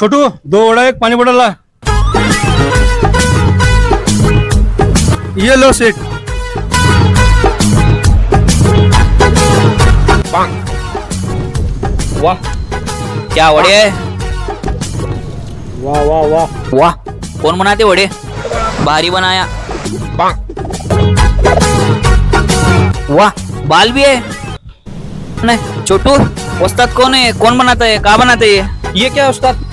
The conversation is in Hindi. छोटू, दो वड़ा एक पानी बोतल ला। ये लो सेठ। वाह क्या वड़े है। वाह वाह वाह वाह, कौन बनाते वड़े? भारी बनाया। वाह बाल भी है। छोटू, उस्ताद कौन है? कौन बनाता है? कहाँ बनाता है ये? क्या उस्ताद?